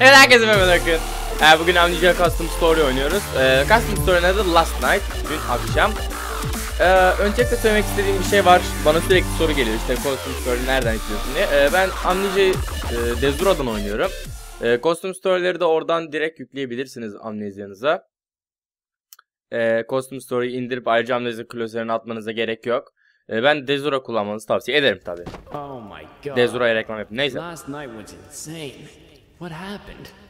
Evet, herkese merhaba. Bugün Amnesia Custom Story oynuyoruz. Custom Story'nin adı Last Night. Bugün akşam. Öncelikle söylemek istediğim bir şey var. Bana sürekli soru geliyor, işte Custom Story nereden izliyorsun diye. Ben Amnesia'yı Desura'dan oynuyorum. Custom Story'leri de oradan direkt yükleyebilirsiniz Amnesia'nıza. Custom Story'yi indirip ayrıca Amnesia klasörünü atmanıza gerek yok. Ben Desura kullanmanızı tavsiye ederim tabi. Desura'ya reklam yapayım. Neyse.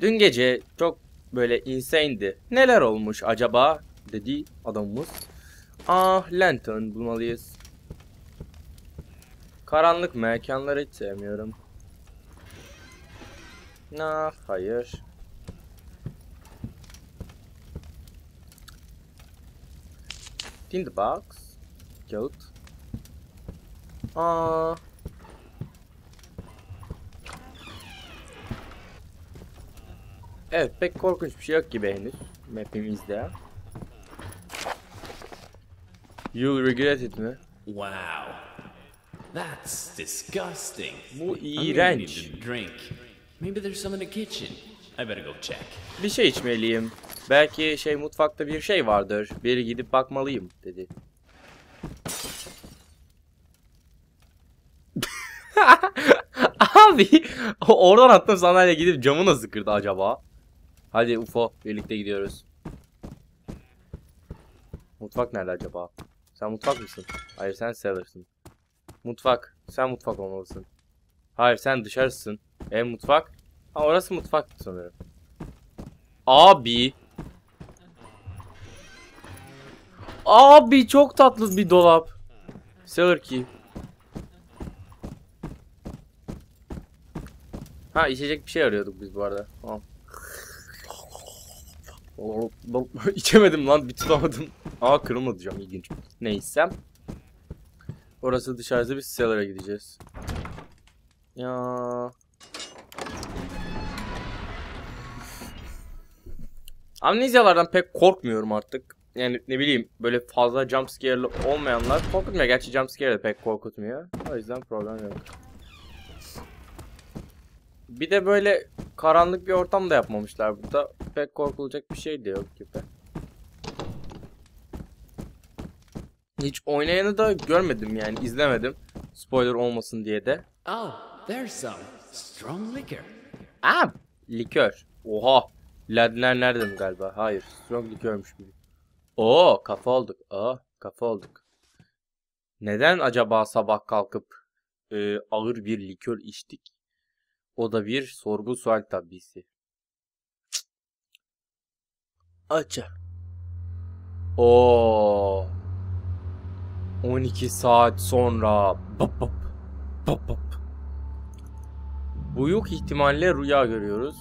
Dün gece çok böyle insane'di. Neler olmuş acaba dedi adamımız. Ah, lantern bulmalıyız. Karanlık mekanları hiç sevmiyorum. Nah, hayır. Tinderbox. Kağıt. Ah. Evet, pek korkunç bir şey yok gibi henüz map'imizde. You'll regret it mi? Wow. That's disgusting. Bu iğrenç. Maybe there's some in the kitchen. I better go check. Bir şey içmeliyim. Belki mutfakta bir şey vardır. Bir gidip bakmalıyım dedi. Abi, oradan attım sandalye gidip camı nasıl kırdı acaba? Hadi UFO, birlikte gidiyoruz. Mutfak nerede acaba? Sen mutfak mısın? Hayır, sen sellersin. Mutfak. Sen mutfak olmalısın. Hayır, sen dışarısın. Mutfak. Ha, orası mutfak sanırım. Abi. Abi çok tatlı bir dolap. Seller key. Ha, içecek bir şey arıyorduk biz bu arada. Tamam. İçemedim lan, bir tutamadım. Aa, kırılmadı cam, ilginç. Neyse. Orası dışarıda, biz seller'a gideceğiz. Ya. Amnesia'lardan pek korkmuyorum artık. Yani ne bileyim, böyle fazla jumpscare'lı olmayanlar korkutmuyor. Gerçi jumpscare de pek korkutmuyor. O yüzden problem yok. Bir de böyle karanlık bir ortam da yapmamışlar burada. Pek korkulacak bir şey de yok gibi. Hiç oynayanı da görmedim, yani izlemedim. Spoiler olmasın diye de. Ah, there's some strong liquor. Ah, likör. Oha. Ladinler nereden galiba? Hayır, strong likörmüş gibi. Oo, kafa olduk. Aa, kafa olduk. Neden acaba sabah kalkıp ağır bir likör içtik? O da bir sorgu sual tabisi. Aça. Oo. 12 saat sonra. Bop bop. Bop bop. Büyük ihtimalle rüya görüyoruz.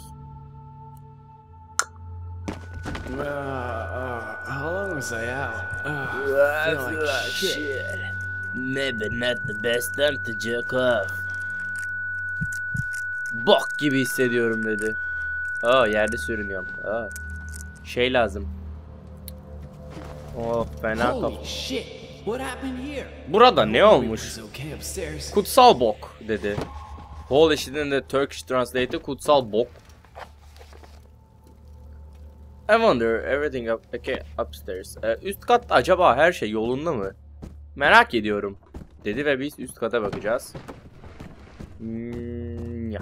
How long was I out? I feel like shit. Maybe not the best time to jerk off. Bok gibi hissediyorum dedi. Aa, yerde sürünüyorum. Aa. Şey lazım. Oh, fena kap. Burada ne olmuş? Kutsal bok dedi. Holy shit'in de Turkish translate'i kutsal bok. I wonder everything up, okay, upstairs. Üst kat acaba her şey yolunda mı? Merak ediyorum dedi ve biz üst kata bakacağız. Ya.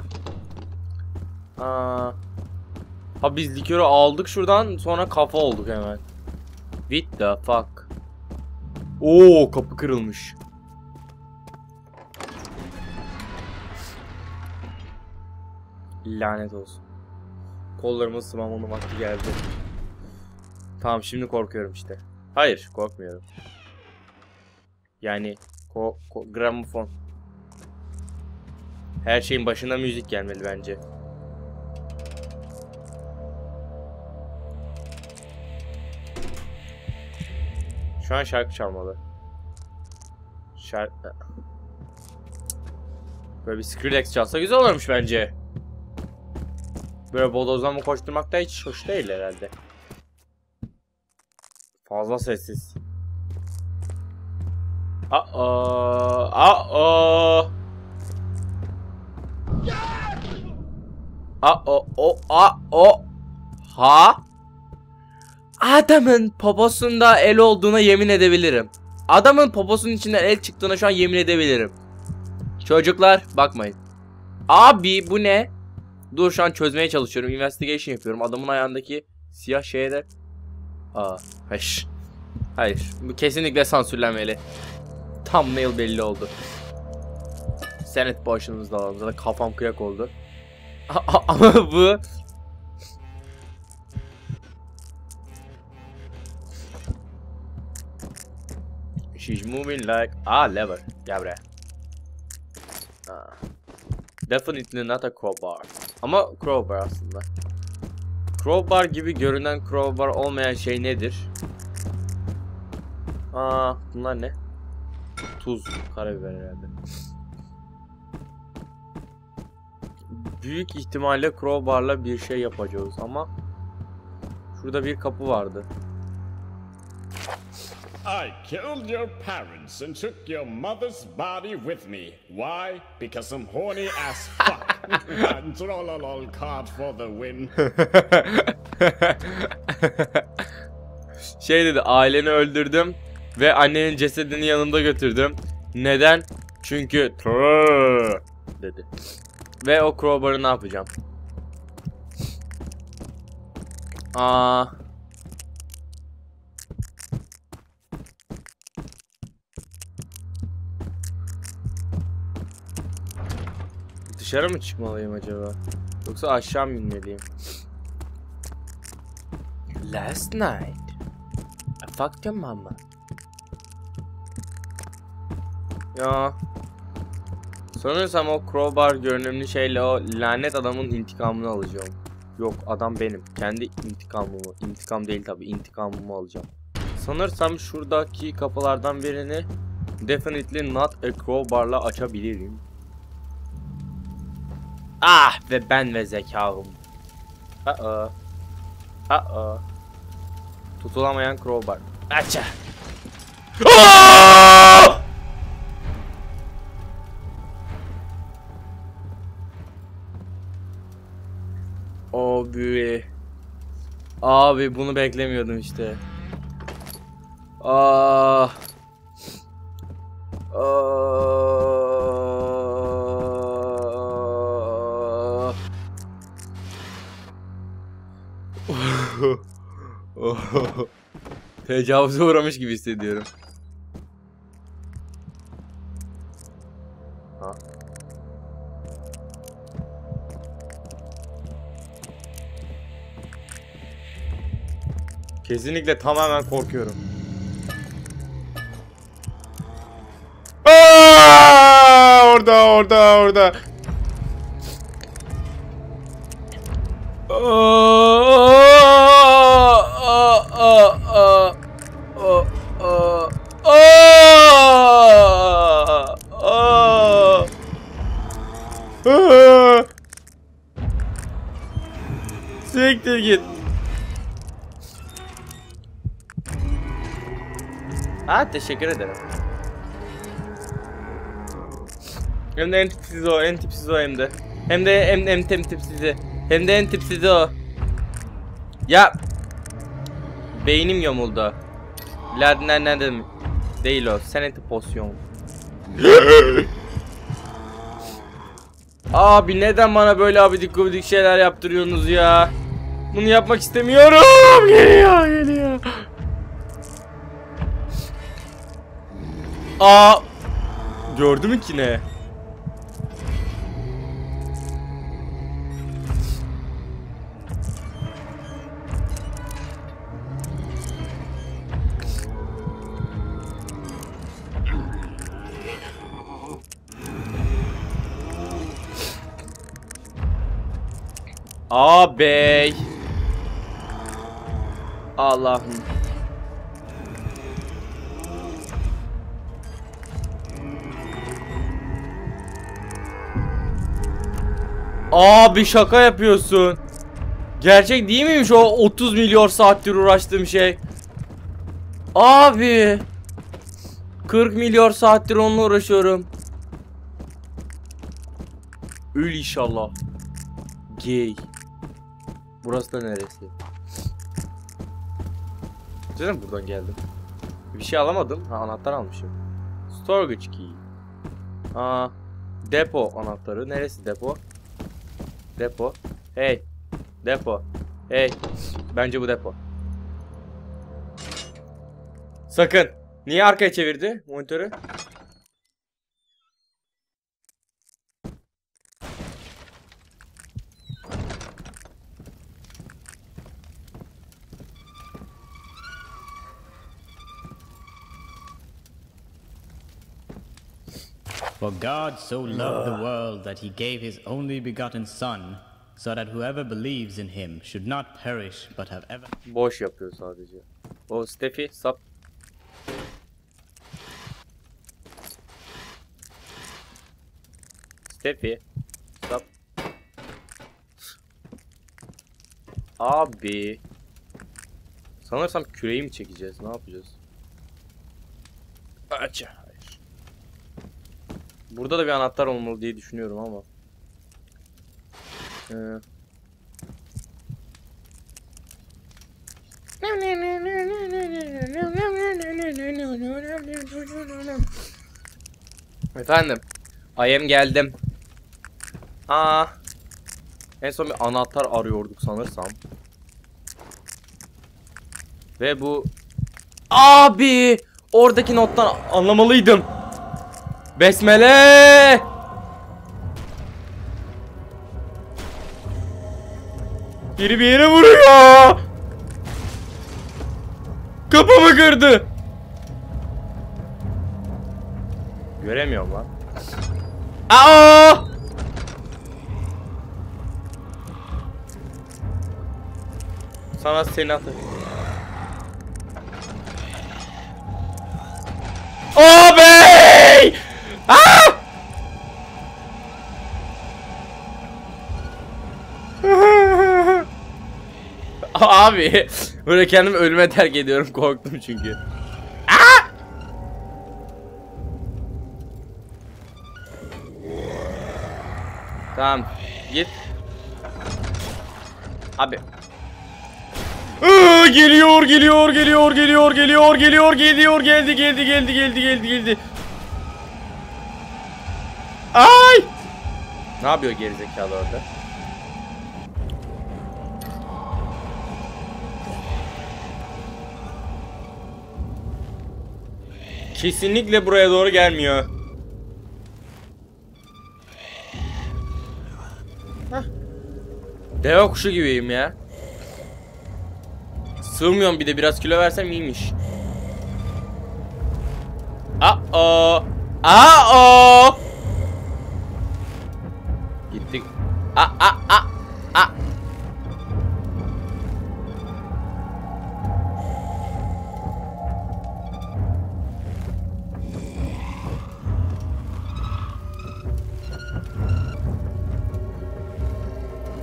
Aa. Ha, biz likörü aldık şuradan, sonra kafa olduk hemen. What the fuck? Oo, kapı kırılmış. Lanet olsun. Kollarımı sıvamanın vakti geldi. Tamam, şimdi korkuyorum işte. Hayır, korkmuyorum. Yani gramofon. Her şeyin başına müzik gelmeli bence. Şu an şarkı çalmalı. Şarkı. Böyle bir Skrillex çalsa güzel olurmuş bence. Böyle bodozlama koşturmak da hiç hoş değil herhalde. Fazla sessiz. Aa. Ha? Adamın poposunda el olduğuna yemin edebilirim. Adamın poposunun içinden el çıktığına şu an yemin edebilirim. Çocuklar bakmayın. Abi bu ne? Dur şu an çözmeye çalışıyorum. Investigation yapıyorum. Adamın ayağındaki siyah şeye de... Aa, hayır. Hayır. Bu kesinlikle sansürlenmeli. Tam mail belli oldu. Senet başımızda alalım. Zaten kafam kıyak oldu. Ama bu... She's moving like a lever. Gel buraya. Definitely not a crowbar. Ama crowbar aslında. Crowbar gibi görünen crowbar olmayan şey nedir? Aa, bunlar ne? Tuz, karabiber herhalde. Büyük ihtimalle crowbarla bir şey yapacağız ama şurada bir kapı vardı. I killed your parents and took your mother's body with me. Why? Because I'm horny as fuck. And trollolol card for the win. Şey dedi, aileni öldürdüm ve annenin cesedini yanımda götürdüm. Neden? Çünkü troll dedi. Ve o crowbar'ı ne yapacağım? Aa. Dışarı mı çıkmalıyım acaba? Yoksa aşağı mı inmeliyim? Last night I fucked your mama. Ya sanırsam o crowbar görünümlü şeyle o lanet adamın intikamını alacağım. Yok, adam benim. Kendi intikamımı. İntikam değil tabi, intikamımı alacağım. Sanırsam şuradaki kapılardan birini definitely not a crowbar'la açabilirim. Ah ve ben ve zekalım. Tutulamayan crowbar. Aça. Abi. Abi bunu beklemiyordum işte. Ah. Tecavüze uğramış gibi hissediyorum. Ha. Kesinlikle tamamen korkuyorum. Aa! Orada. Siktir git. Ha, teşekkür ederim. Hem de en tipsizi o, hem de. Hem de en tipsizi o. Ya. Beynim yamuldu. Ladner ne dedim? Değil o. Sanity potion. Abi neden bana böyle abidik gubidik şeyler yaptırıyorsunuz ya? Bunu yapmak istemiyorum. Geliyor. Aa! Gördü mü ki ne? Ağabey. Allah'ım. Abi şaka yapıyorsun. Gerçek değil miymiş o 30 milyon saattir uğraştığım şey? Abi 40 milyon saattir onunla uğraşıyorum. Öl inşallah. Gay. Burası da neresi? Canım buradan geldim. Bir şey alamadım. Ha, anahtar almışım. Storage key. Aa, depo anahtarı. Neresi depo? Depo. Hey. Depo. Hey. Bence bu depo. Sakın. Niye arkaya çevirdi monitörü? For God so loved the world that he gave his only begotten son, so that whoever believes in him should not perish but have ever... Boş yapıyor sadece. O Steffi sap. Steffi sap. Abi. Sanırsam küreği mi çekeceğiz? Ne yapacağız? Aç. Burada da bir anahtar olmalı diye düşünüyorum ama. Efendim. Ayem geldim. Aa. En son bir anahtar arıyorduk sanırsam. Ve bu... Abi! Oradaki nottan anlamalıydım. Besmele! Biri bir yere vuruyor! Kapımı kırdı! Göremiyorum lan. Aa! Sana seni atayım. Abi! Aa! Abi böyle kendimi ölüme terk ediyorum, korktum çünkü. Aa! Tamam git. Abi. Geliyor geldi. Ay! Ne yapıyor gerizekalı orada? Kesinlikle buraya doğru gelmiyor. Hah. Deve kuşu gibiyim ya. Sığmıyorum, bir de biraz kilo versem iyiymiş. A-o! A-o! Gittik. A-a-a-a!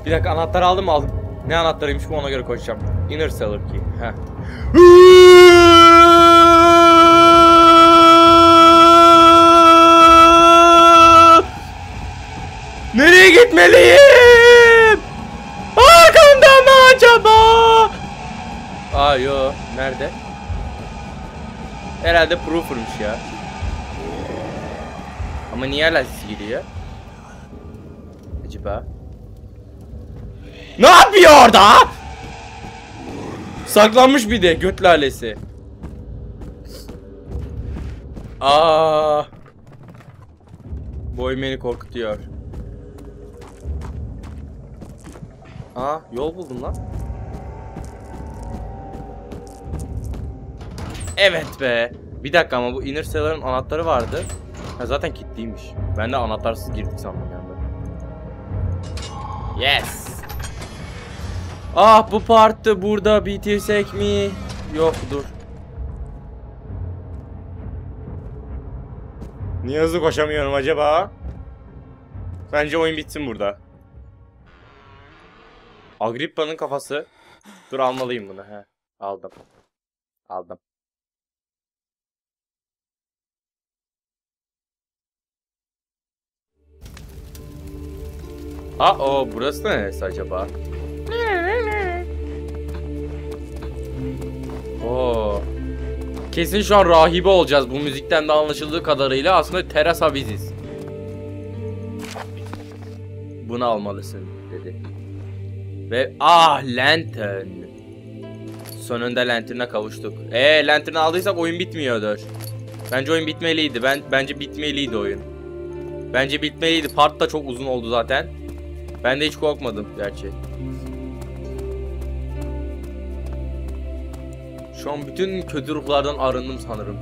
Bir dakika, anahtarı aldım mı? Aldım. Ne anahtarıymış bu, ona göre koşacağım. Inner Cellar Key. Heh. Nereye gitmeliyim? Arkamda mı acaba? Aa yo. Nerede? Herhalde Proofer'mış ya. Ama niye lazisi gidiyor? Acaba? Ne yapıyor orada? Saklanmış bir de göt lalesi. Aa! Boy beni korkutuyor. Aa, yol buldum lan. Evet be. Bir dakika ama bu Inner Cellar'ın anahtarı vardı. Ha, zaten kilitliymiş. Ben de anahtarsız girdik sandım yani. Yes. Ah, bu partı burada bitirsek mi? Yok dur. Niye hızlı koşamıyorum acaba? Bence oyun bitsin burada. Agrippa'nın kafası. Dur, almalıyım bunu. He, aldım. Aldım. Aa, burası neresi acaba? Oo. Kesin şu an rahibe olacağız. Bu müzikten de anlaşıldığı kadarıyla aslında terasa biziz. Bunu almalısın dedi. Ve ah, lantern. Sonunda lantern'a kavuştuk. Lantern'ı aldıysak oyun bitmiyordur. Bence oyun bitmeliydi. Bence bitmeliydi oyun. Bence bitmeliydi. Part da çok uzun oldu zaten. Ben de hiç korkmadım gerçi. Şu an bütün kötü ruhlardan arındım sanırım.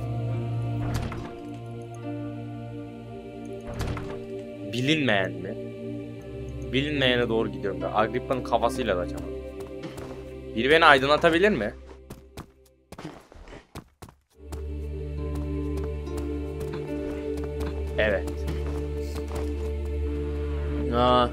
Bilinmeyen mi? Bilinmeyene doğru gidiyorum da. Agrippa'nın kafasıyla da acaba. Biri beni aydınlatabilir mi? Evet. Aa.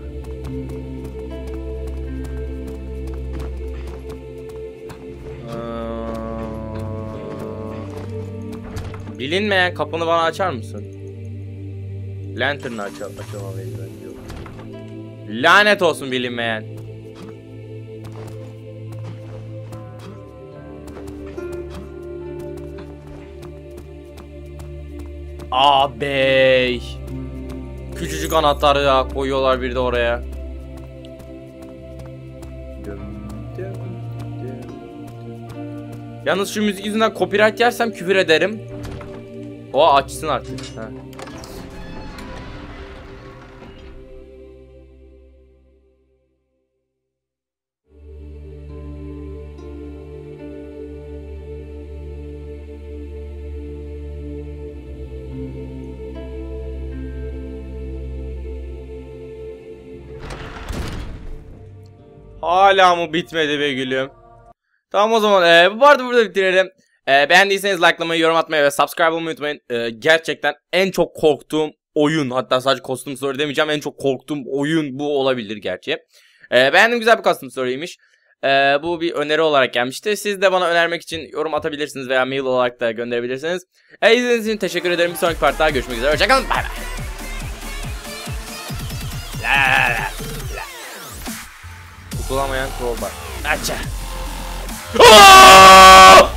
Bilinmeyen kapını bana açar mısın? Lantern'ı açamalıyız bence. Yok. Lanet olsun bilinmeyen. Ağabey. Küçücük anahtarı da koyuyorlar bir de oraya. Yalnız şu müzik yüzünden copyright yersem küfür ederim. O açsın artık. Ha. Hala mı bitmedi be gülüm? Tamam o zaman bu arada burada bitirelim. Beğendiyseniz likelamayı, yorum atmayı ve subscribe olmayı unutmayın. Gerçekten en çok korktuğum oyun, hatta sadece custom story demeyeceğim, en çok korktuğum oyun bu olabilir gerçi. Beğendim, güzel bir custom story'ymiş. Bu bir öneri olarak gelmişti. Siz de bana önermek için yorum atabilirsiniz veya mail olarak da gönderebilirsiniz. İzlediğiniz için teşekkür ederim. Bir sonraki partide görüşmek üzere. Hoşçakalın. Bay bay. Kullanmayan torba. Aça.